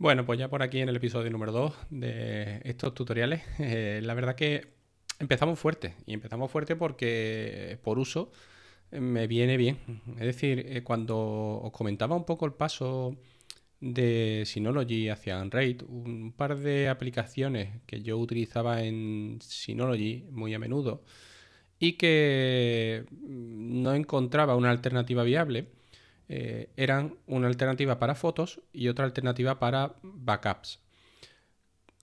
Bueno, pues ya por aquí en el episodio número 2 de estos tutoriales, la verdad que empezamos fuerte porque por uso me viene bien. Es decir, cuando os comentaba un poco el paso de Synology hacia Unraid, un par de aplicaciones que yo utilizaba en Synology muy a menudo y que no encontraba una alternativa viable, eran una alternativa para fotos y otra alternativa para backups.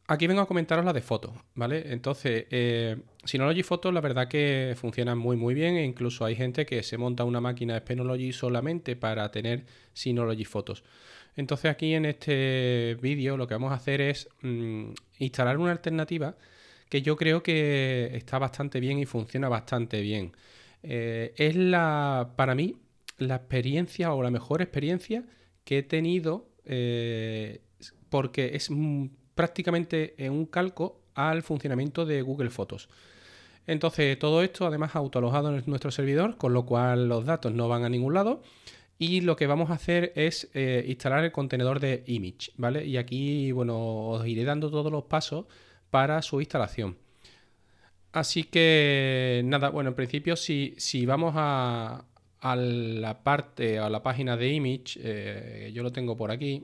Aquí vengo a comentaros la de fotos, ¿vale? Entonces, Synology Photos la verdad que funciona muy bien, e incluso hay gente que se monta una máquina de Synology solamente para tener Synology Photos. Entonces aquí en este vídeo lo que vamos a hacer es instalar una alternativa que yo creo que está bastante bien y funciona bastante bien. Es para mí, la experiencia o la mejor experiencia que he tenido, porque es prácticamente un calco al funcionamiento de Google Fotos. Entonces, todo esto además autoalojado en nuestro servidor, con lo cual los datos no van a ningún lado. Y lo que vamos a hacer es instalar el contenedor de Immich, ¿vale? Y aquí, bueno, os iré dando todos los pasos para su instalación. Así que, nada, bueno, en principio, si vamos a la página de Immich, yo lo tengo por aquí,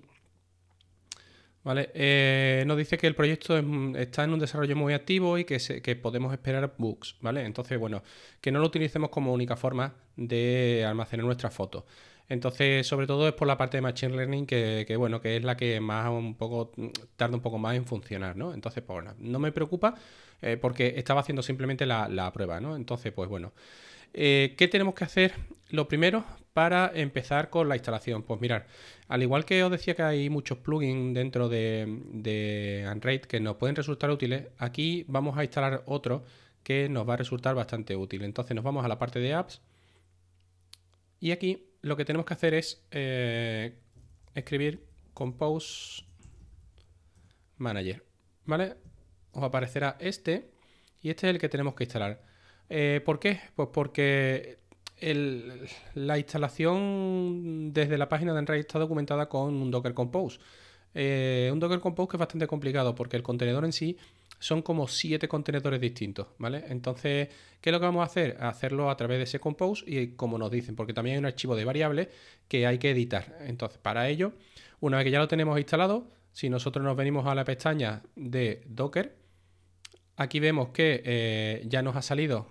¿vale? Nos dice que el proyecto está en un desarrollo muy activo y que podemos esperar bugs, ¿vale? Entonces, bueno, que no lo utilicemos como única forma de almacenar nuestras fotos. Entonces, sobre todo es por la parte de Machine Learning que bueno, que es la que más tarda un poco más en funcionar, ¿no? Entonces, pues bueno, no me preocupa porque estaba haciendo simplemente la prueba, ¿no? Entonces, pues bueno. ¿Qué tenemos que hacer lo primero para empezar con la instalación? Pues mirad, al igual que os decía que hay muchos plugins dentro de Unraid que nos pueden resultar útiles, aquí vamos a instalar otro que nos va a resultar bastante útil. Entonces nos vamos a la parte de apps y aquí lo que tenemos que hacer es escribir Compose Manager, ¿vale? Os aparecerá este y este es el que tenemos que instalar. ¿Por qué? Pues porque la instalación desde la página de Unraid está documentada con un Docker Compose. Un Docker Compose que es bastante complicado porque el contenedor en sí son como 7 contenedores distintos, ¿vale? Entonces, ¿qué es lo que vamos a hacer? Hacerlo a través de ese Compose y como nos dicen, porque también hay un archivo de variables que hay que editar. Entonces, para ello, una vez que ya lo tenemos instalado, si nosotros nos venimos a la pestaña de Docker, aquí vemos que ya nos ha salido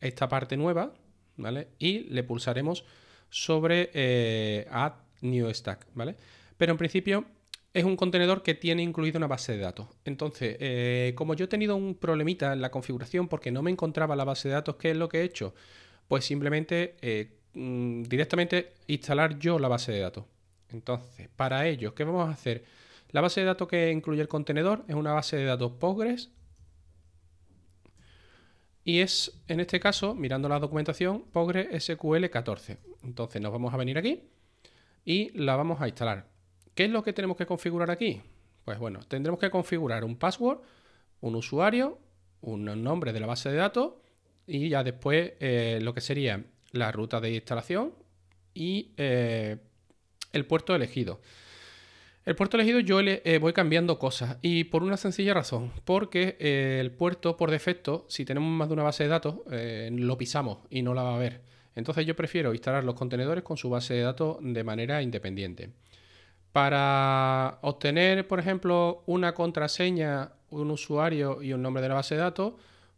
esta parte nueva, ¿vale? Y le pulsaremos sobre Add New Stack, ¿vale? Pero en principio es un contenedor que tiene incluida una base de datos. Entonces, como yo he tenido un problemita en la configuración porque no me encontraba la base de datos, ¿qué es lo que he hecho? Pues simplemente directamente instalar yo la base de datos. Entonces, para ello, ¿qué vamos a hacer? La base de datos que incluye el contenedor es una base de datos Postgres. Y es, en este caso, mirando la documentación, PostgreSQL 14. Entonces nos vamos a venir aquí y la vamos a instalar. ¿Qué es lo que tenemos que configurar aquí? Pues bueno, tendremos que configurar un password, un usuario, un nombre de la base de datos y ya después lo que sería la ruta de instalación y el puerto elegido. El puerto elegido yo le voy cambiando cosas y por una sencilla razón, porque el puerto por defecto, si tenemos más de una base de datos, lo pisamos y no la va a ver. Entonces yo prefiero instalar los contenedores con su base de datos de manera independiente. Para obtener, por ejemplo, una contraseña, un usuario y un nombre de la base de datos,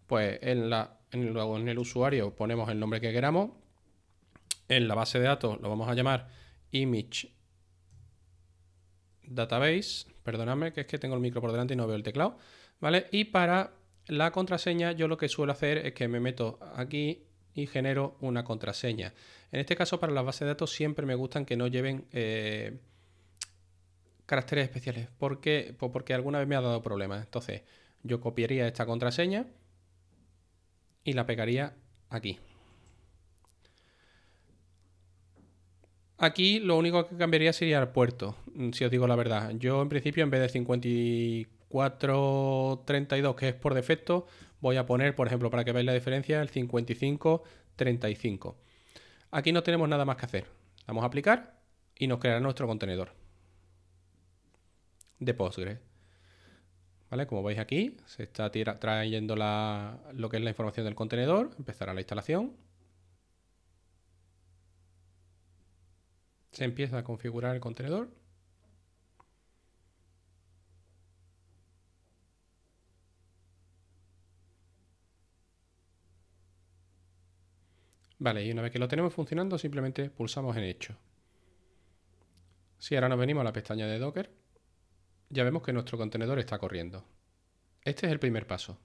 pues en el usuario ponemos el nombre que queramos, en la base de datos lo vamos a llamar Immich Database, perdonadme que es que tengo el micro por delante y no veo el teclado, ¿vale? Y para la contraseña yo lo que suelo hacer es que me meto aquí y genero una contraseña. En este caso para las bases de datos siempre me gustan que no lleven caracteres especiales, porque alguna vez me ha dado problemas. Entonces yo copiaría esta contraseña y la pegaría aquí. Aquí lo único que cambiaría sería el puerto, si os digo la verdad. Yo en principio, en vez de 5432, que es por defecto, voy a poner, por ejemplo, para que veáis la diferencia, el 5535. Aquí no tenemos nada más que hacer. Vamos a aplicar y nos creará nuestro contenedor. de Postgres. ¿Vale? Como veis aquí, se está trayendo lo que es la información del contenedor. Empezará la instalación. Se empieza a configurar el contenedor. Vale, y una vez que lo tenemos funcionando, simplemente pulsamos en Hecho. Si ahora nos venimos a la pestaña de Docker, ya vemos que nuestro contenedor está corriendo. Este es el primer paso.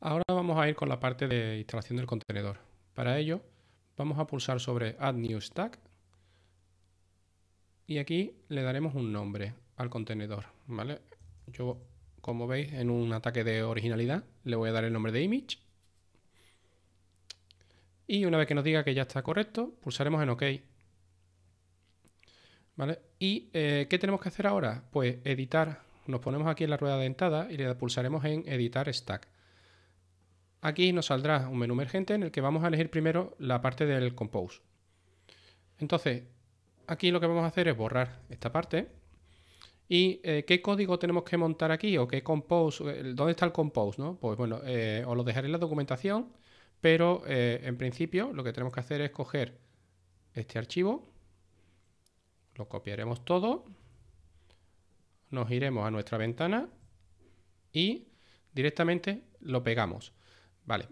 Ahora vamos a ir con la parte de instalación del contenedor. Para ello, vamos a pulsar sobre Add New Stack y aquí le daremos un nombre al contenedor. ¿Vale? Yo, como veis, en un ataque de originalidad, le voy a dar el nombre de Immich. Y una vez que nos diga que ya está correcto, pulsaremos en OK. ¿Vale? ¿Y qué tenemos que hacer ahora? Pues editar. Nos ponemos aquí en la rueda dentada y le pulsaremos en Editar Stack. Aquí nos saldrá un menú emergente en el que vamos a elegir primero la parte del Compose. Entonces, aquí lo que vamos a hacer es borrar esta parte. ¿Y qué código tenemos que montar aquí? ¿O qué Compose? ¿Dónde está el Compose? ¿No? Pues bueno, os lo dejaré en la documentación. Pero en principio lo que tenemos que hacer es coger este archivo, lo copiaremos todo, nos iremos a nuestra ventana y directamente lo pegamos. Vale,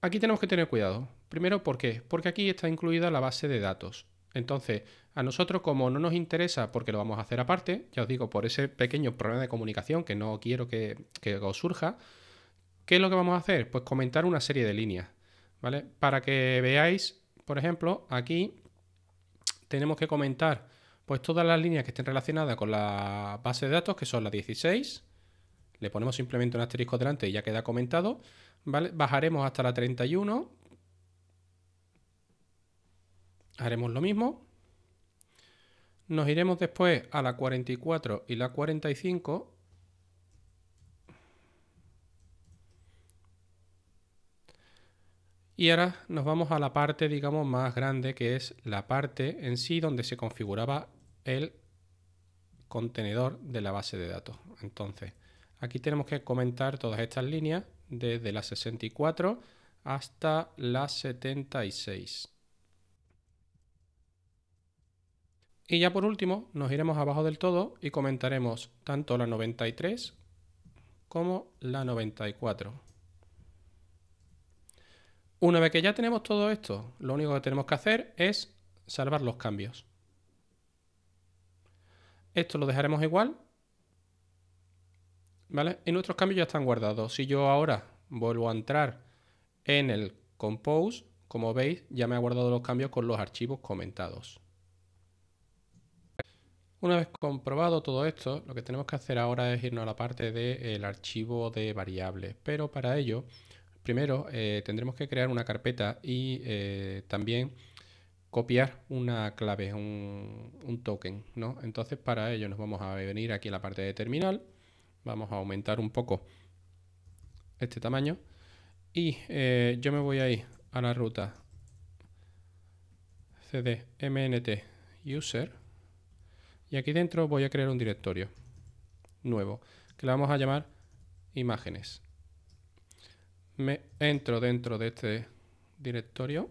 aquí tenemos que tener cuidado. Primero, ¿por qué? Porque aquí está incluida la base de datos. Entonces, a nosotros como no nos interesa, porque lo vamos a hacer aparte, ya os digo, por ese pequeño problema de comunicación que no quiero que os surja, ¿qué es lo que vamos a hacer? Pues comentar una serie de líneas, ¿vale? Para que veáis, por ejemplo, aquí tenemos que comentar pues todas las líneas que estén relacionadas con la base de datos, que son las 16. Le ponemos simplemente un asterisco delante y ya queda comentado, ¿vale? Bajaremos hasta la 31. Haremos lo mismo. Nos iremos después a la 44 y la 45. Y ahora nos vamos a la parte, digamos, más grande, que es la parte en sí donde se configuraba el contenedor de la base de datos. Entonces, aquí tenemos que comentar todas estas líneas desde la 64 hasta la 76. Y ya por último, nos iremos abajo del todo y comentaremos tanto la 93 como la 94. Una vez que ya tenemos todo esto, lo único que tenemos que hacer es salvar los cambios. Esto lo dejaremos igual, ¿vale? Y nuestros cambios ya están guardados. Si yo ahora vuelvo a entrar en el Compose, como veis, ya me ha guardado los cambios con los archivos comentados. Una vez comprobado todo esto, lo que tenemos que hacer ahora es irnos a la parte del archivo de variables. Pero para ello, primero tendremos que crear una carpeta y también copiar una clave, un token, ¿no? Entonces, para ello nos vamos a venir aquí a la parte de terminal, vamos a aumentar un poco este tamaño y yo me voy a ir a la ruta cd mnt-user y aquí dentro voy a crear un directorio nuevo que le vamos a llamar imágenes. Me entro dentro de este directorio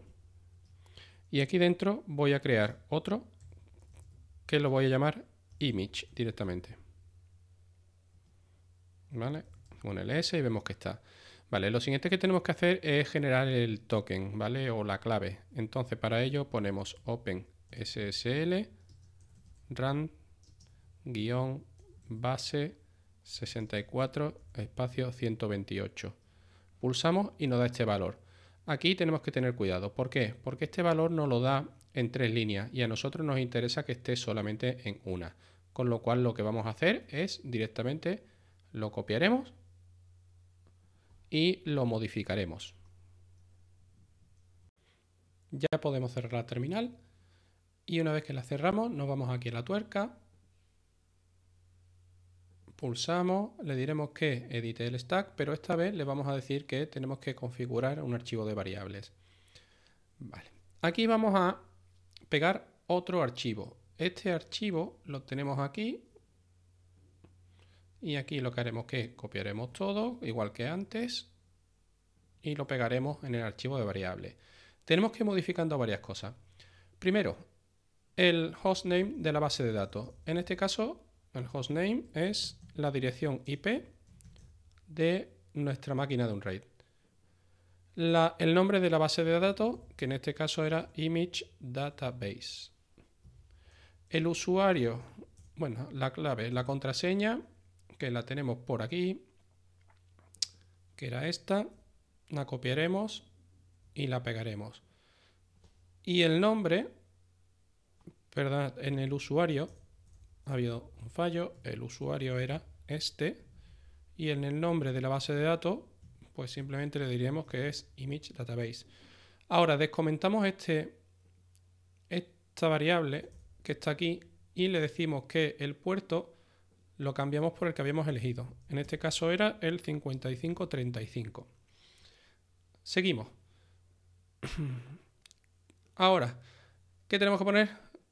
y aquí dentro voy a crear otro que lo voy a llamar image directamente. ¿Vale? Con el S y vemos que está. Vale, lo siguiente que tenemos que hacer es generar el token, ¿vale? O la clave. Entonces, para ello ponemos open SSL run-base 64 espacio 128. Pulsamos y nos da este valor. Aquí tenemos que tener cuidado. ¿Por qué? Porque este valor nos lo da en tres líneas y a nosotros nos interesa que esté solamente en una. Con lo cual lo que vamos a hacer es directamente lo copiaremos y lo modificaremos. Ya podemos cerrar la terminal y una vez que la cerramos nos vamos aquí a la tuerca. Pulsamos, le diremos que edite el stack, pero esta vez le vamos a decir que tenemos que configurar un archivo de variables. Vale. Aquí vamos a pegar otro archivo. Este archivo lo tenemos aquí Y aquí lo que haremos es que copiaremos todo, igual que antes, y lo pegaremos en el archivo de variables. Tenemos que ir modificando varias cosas. Primero, el hostname de la base de datos. En este caso, el hostname es la dirección IP de nuestra máquina de Unraid. El nombre de la base de datos, que en este caso era Immich Database. El usuario, bueno, la clave, la contraseña, que la tenemos por aquí, que era esta, la copiaremos y la pegaremos. Y el nombre, perdón, en el usuario ha habido un fallo, el usuario era este, y en el nombre de la base de datos, pues simplemente le diremos que es Immich Database. Ahora descomentamos esta variable que está aquí y le decimos que el puerto lo cambiamos por el que habíamos elegido. En este caso era el 5535. Seguimos. Ahora, ¿qué tenemos que poner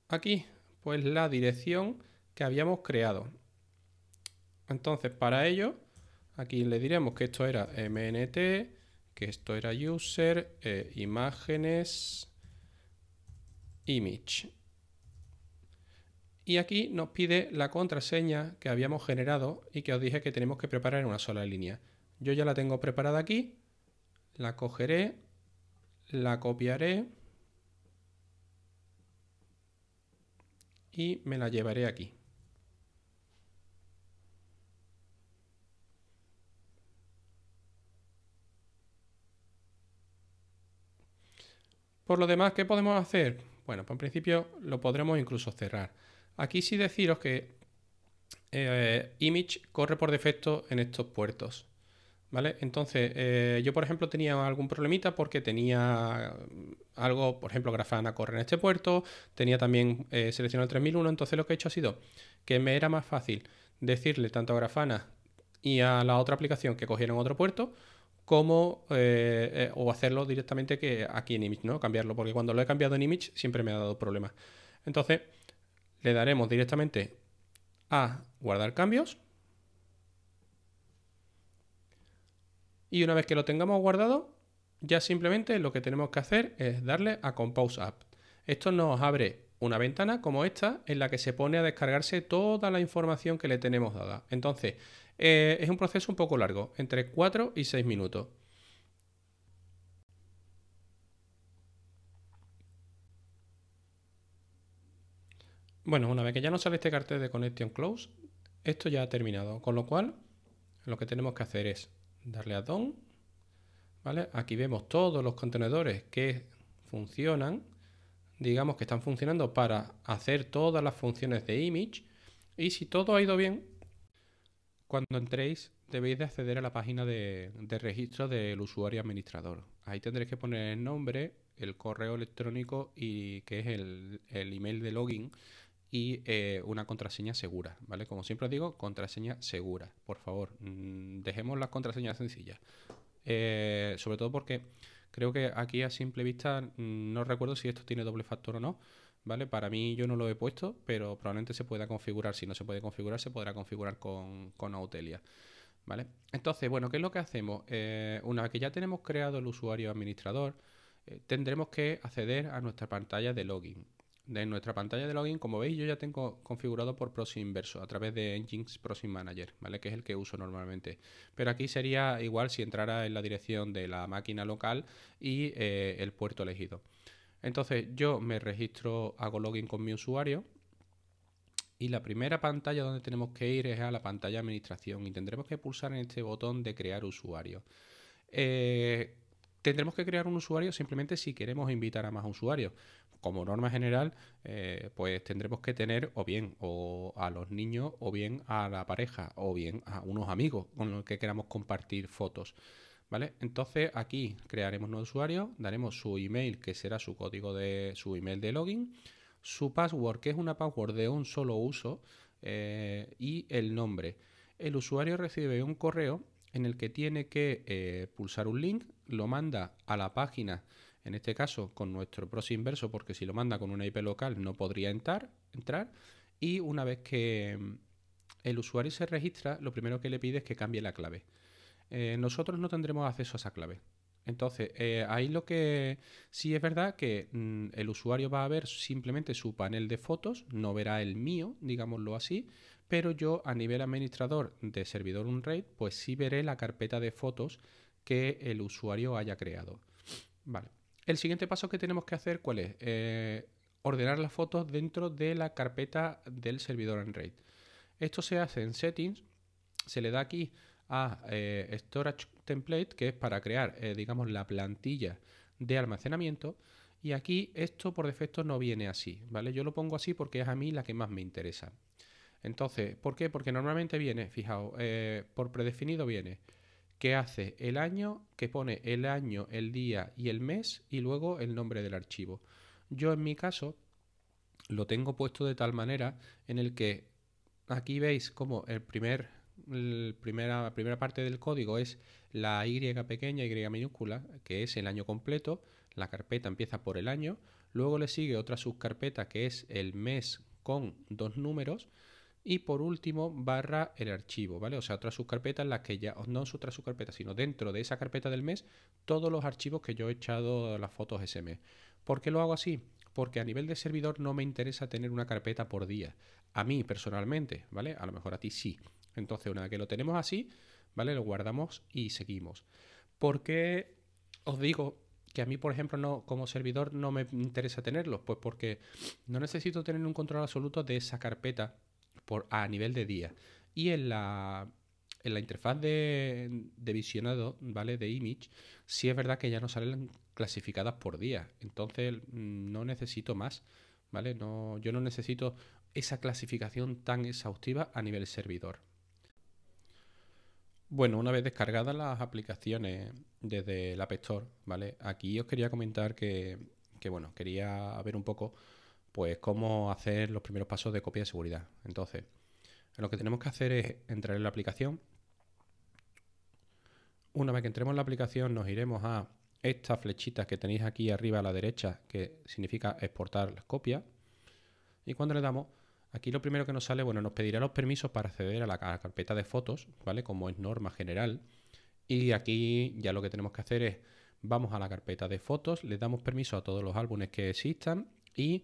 aquí? Pues la dirección que habíamos creado. Entonces, para ello, aquí le diremos que esto era mnt, que esto era user, imágenes, image. Y aquí nos pide la contraseña que habíamos generado y que os dije que tenemos que preparar en una sola línea. Yo ya la tengo preparada aquí, la cogeré, la copiaré y me la llevaré aquí. Por lo demás, ¿qué podemos hacer? Bueno, pues en principio lo podremos incluso cerrar. Aquí sí deciros que Immich corre por defecto en estos puertos, ¿vale? Entonces, yo por ejemplo tenía algún problemita porque tenía algo, por ejemplo Grafana corre en este puerto, tenía también seleccionado el 3001, entonces lo que he hecho ha sido que me era más fácil decirle tanto a Grafana y a la otra aplicación que cogieran otro puerto, como o hacerlo directamente que aquí en Immich, ¿no? Cambiarlo, porque cuando lo he cambiado en Immich siempre me ha dado problemas. Entonces, le daremos directamente a guardar cambios. Y una vez que lo tengamos guardado, ya simplemente lo que tenemos que hacer es darle a Compose App. Esto nos abre una ventana como esta en la que se pone a descargarse toda la información que le tenemos dada. Entonces, es un proceso un poco largo, entre 4 y 6 minutos. Bueno, una vez que ya nos sale este cartel de Connection Close, esto ya ha terminado, con lo cual lo que tenemos que hacer es darle a Done, ¿vale? Aquí vemos todos los contenedores que funcionan, digamos que están funcionando para hacer todas las funciones de Immich, y si todo ha ido bien, cuando entréis debéis de acceder a la página de registro del usuario administrador. Ahí tendréis que poner el nombre, el correo electrónico y que es el email de login, y una contraseña segura, ¿vale? Como siempre os digo, contraseña segura, por favor, dejemos las contraseñas sencillas, sobre todo porque creo que aquí a simple vista no recuerdo si esto tiene doble factor o no, ¿vale? Para mí yo no lo he puesto, pero probablemente se pueda configurar, si no se puede configurar, se podrá configurar con Authelia, ¿vale? Entonces, bueno, ¿qué es lo que hacemos? Una vez que ya tenemos creado el usuario administrador, tendremos que acceder a nuestra pantalla de login. De nuestra pantalla de login, como veis, yo ya tengo configurado por proxy inverso a través de Nginx Proxy Manager, ¿vale? Que es el que uso normalmente. Pero aquí sería igual si entrara en la dirección de la máquina local y el puerto elegido. Entonces yo me registro, hago login con mi usuario y la primera pantalla donde tenemos que ir es a la pantalla administración y tendremos que pulsar en este botón de crear usuario. Tendremos que crear un usuario simplemente si queremos invitar a más usuarios. Como norma general, pues tendremos que tener o bien o a los niños, o bien a la pareja, o bien a unos amigos con los que queramos compartir fotos, ¿vale? Entonces aquí crearemos un usuario, daremos su email, que será su código de su email de login, su password, que es una password de un solo uso, y el nombre. El usuario recibe un correo en el que tiene que pulsar un link, lo manda a la página. En este caso, con nuestro proxy inverso, porque si lo manda con una IP local no podría entrar. Y una vez que, el usuario se registra, lo primero que le pide es que cambie la clave. Nosotros no tendremos acceso a esa clave. Entonces, ahí lo que sí es verdad que el usuario va a ver simplemente su panel de fotos, no verá el mío, digámoslo así, pero yo a nivel administrador de servidor Unraid, pues sí veré la carpeta de fotos que el usuario haya creado. Vale. El siguiente paso que tenemos que hacer, ¿cuál es? Ordenar las fotos dentro de la carpeta del servidor Unraid. Esto se hace en Settings, se le da aquí a Storage Template, que es para crear, digamos, la plantilla de almacenamiento. Y aquí esto por defecto no viene así, ¿vale? Yo lo pongo así porque es a mí la que más me interesa. Entonces, ¿por qué? Porque normalmente viene, fijaos, por predefinido viene que hace el año, que pone el año, el día y el mes y luego el nombre del archivo. Yo en mi caso lo tengo puesto de tal manera en el que aquí veis como la primera parte del código es la Y pequeña, Y minúscula, que es el año completo. La carpeta empieza por el año, luego le sigue otra subcarpeta que es el mes con 2 números y por último barra el archivo, ¿vale? O sea, otra subcarpeta en la que ya, no es otra subcarpeta, sino dentro de esa carpeta del mes, todos los archivos que yo he echado las fotos ese mes. ¿Por qué lo hago así? Porque a nivel de servidor no me interesa tener una carpeta por día. A mí personalmente, ¿vale? A lo mejor a ti sí. Entonces, una vez que lo tenemos así, ¿vale? Lo guardamos y seguimos. ¿Por qué os digo que a mí, por ejemplo, no, como servidor no me interesa tenerlos? Pues porque no necesito tener un control absoluto de esa carpeta a nivel de día. Y en la interfaz de visionado, ¿vale? De Immich, sí es verdad que ya no salen clasificadas por día. Entonces, no necesito más, ¿vale? No, yo no necesito esa clasificación tan exhaustiva a nivel servidor. Bueno, una vez descargadas las aplicaciones desde el App Store, ¿vale? Aquí os quería comentar que bueno, quería ver un poco pues cómo hacer los primeros pasos de copia de seguridad. Entonces, lo que tenemos que hacer es entrar en la aplicación. Una vez que entremos en la aplicación nos iremos a estas flechitas que tenéis aquí arriba a la derecha, que significa exportar las copias. Y cuando le damos, aquí lo primero que nos sale, bueno, nos pedirá los permisos para acceder a la carpeta de fotos, ¿vale? Como es norma general. Y aquí ya lo que tenemos que hacer es, vamos a la carpeta de fotos, le damos permiso a todos los álbumes que existan y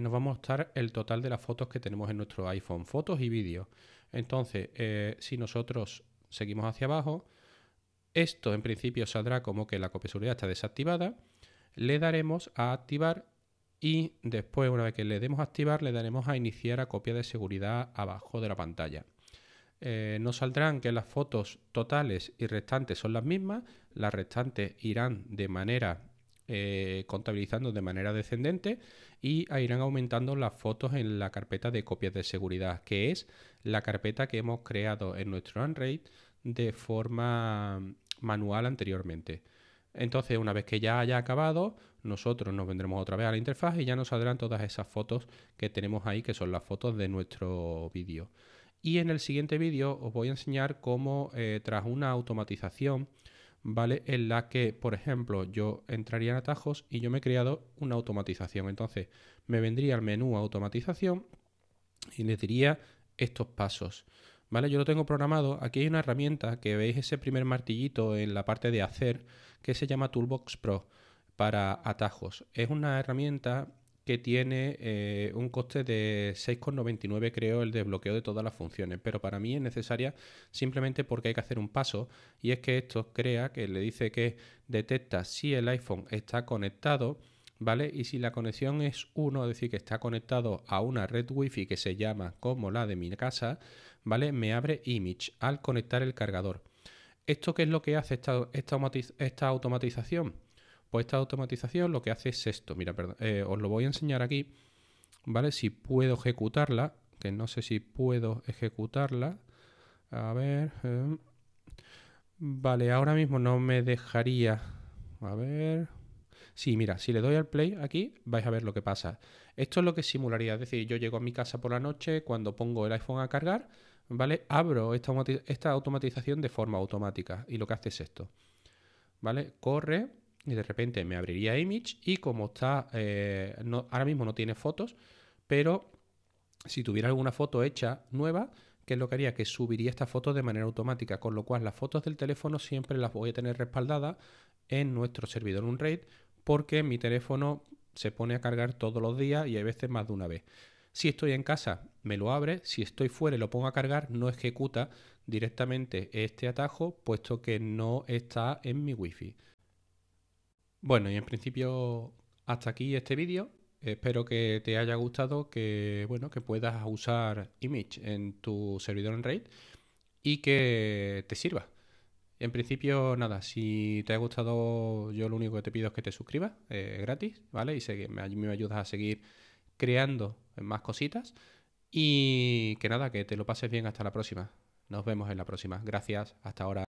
nos va a mostrar el total de las fotos que tenemos en nuestro iPhone, fotos y vídeos. Entonces, si nosotros seguimos hacia abajo, esto en principio saldrá como que la copia de seguridad está desactivada. Le daremos a activar. Y después, una vez que le demos a activar, le daremos a iniciar a copia de seguridad abajo de la pantalla. Nos saldrán que las fotos totales y restantes son las mismas. Las restantes irán de manera, contabilizando de manera descendente y irán aumentando las fotos en la carpeta de copias de seguridad, que es la carpeta que hemos creado en nuestro Unraid de forma manual anteriormente. Entonces, una vez que ya haya acabado, nosotros nos vendremos otra vez a la interfaz y ya nos saldrán todas esas fotos que tenemos ahí, que son las fotos de nuestro vídeo. Y en el siguiente vídeo os voy a enseñar cómo, tras una automatización, ¿vale? En la que, por ejemplo, yo entraría en atajos y yo me he creado una automatización. Entonces, me vendría al menú automatización y les diría estos pasos. ¿Vale? Yo lo tengo programado. Aquí hay una herramienta que veis ese primer martillito en la parte de hacer que se llama Toolbox Pro para atajos. Es una herramienta que tiene un coste de 6,99, creo, el desbloqueo de todas las funciones, pero para mí es necesaria simplemente porque hay que hacer un paso y es que esto crea, que le dice que detecta si el iPhone está conectado, ¿vale? Y si la conexión es 1, es decir, que está conectado a una red Wi-Fi que se llama como la de mi casa, ¿vale? Me abre Immich al conectar el cargador. ¿Esto qué es lo que hace esta automatización? Pues esta automatización lo que hace es esto. Mira, perdón, os lo voy a enseñar aquí, ¿vale? Si puedo ejecutarla, que no sé si puedo ejecutarla. A ver. Vale, ahora mismo no me dejaría. A ver. Sí, mira, si le doy al play aquí, vais a ver lo que pasa. Esto es lo que simularía, es decir, yo llego a mi casa por la noche, cuando pongo el iPhone a cargar, ¿vale? Abro esta automatización de forma automática y lo que hace es esto, ¿vale? Corre y de repente me abriría Immich y como está, ahora mismo no tiene fotos, pero si tuviera alguna foto hecha nueva, que es lo que haría que subiría estas fotos de manera automática, con lo cual las fotos del teléfono siempre las voy a tener respaldadas en nuestro servidor Unraid, porque mi teléfono se pone a cargar todos los días y hay veces más de una vez. Si estoy en casa me lo abre, si estoy fuera y lo pongo a cargar no ejecuta directamente este atajo puesto que no está en mi wifi. Bueno, y en principio hasta aquí este vídeo. Espero que te haya gustado, que bueno, que puedas usar Immich en tu servidor Unraid y que te sirva. En principio, nada, si te ha gustado, yo lo único que te pido es que te suscribas, gratis, ¿vale? Y me ayudas a seguir creando más cositas. Y que nada, que te lo pases bien hasta la próxima. Nos vemos en la próxima. Gracias, hasta ahora.